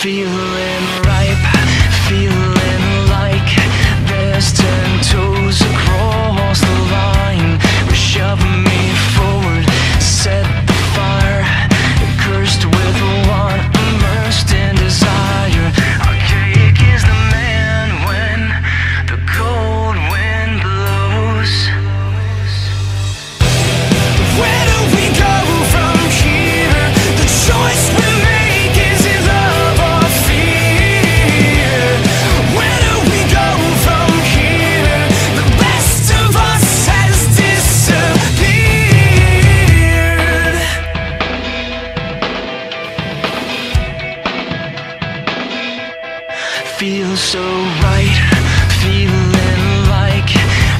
Feeling ripe, feeling like there's 10 toes across the line. Shove me forward, set the fire, cursed with want, immersed in desire. Archaic is the man when the cold wind blows. Where do we go from here? The choice we make. Feel so right, feeling like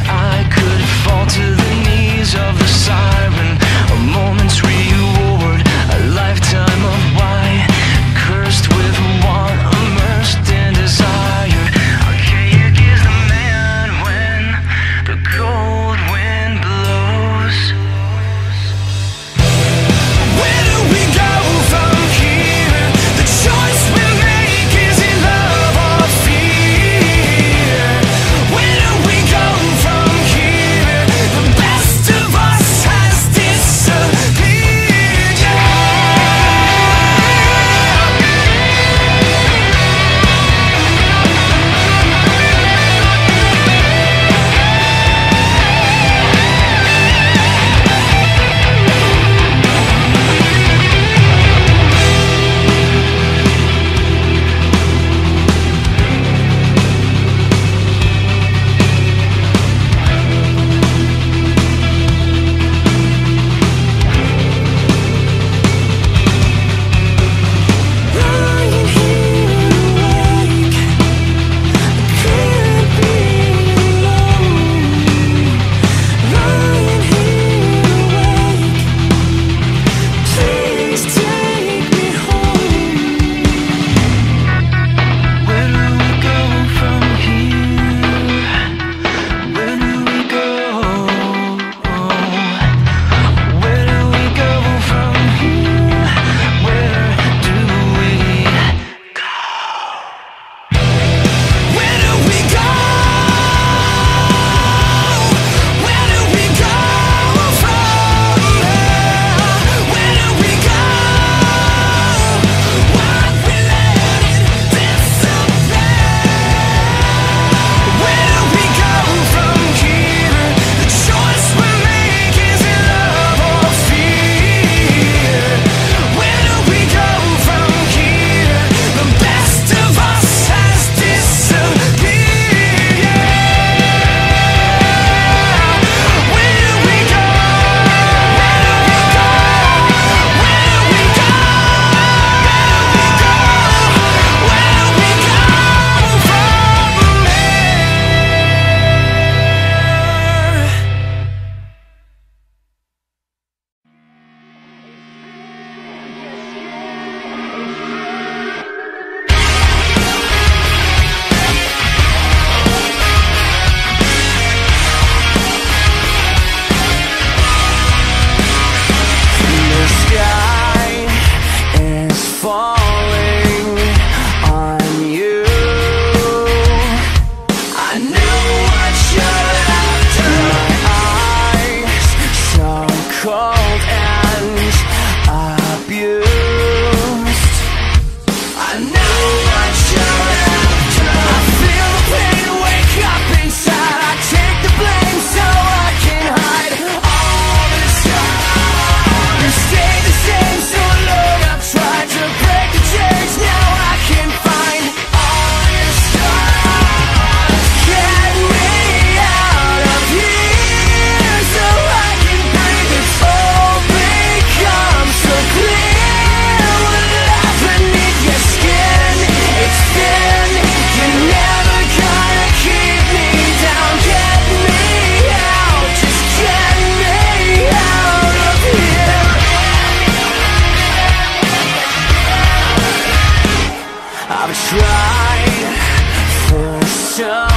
I could fall to the knees of the siren. A moment's reward, a lifetime of why, cursed with want, immersed in desire. Archaic is the man when the cold wind blows. Where do we go from here? The choice we make is in love. I've tried for so long.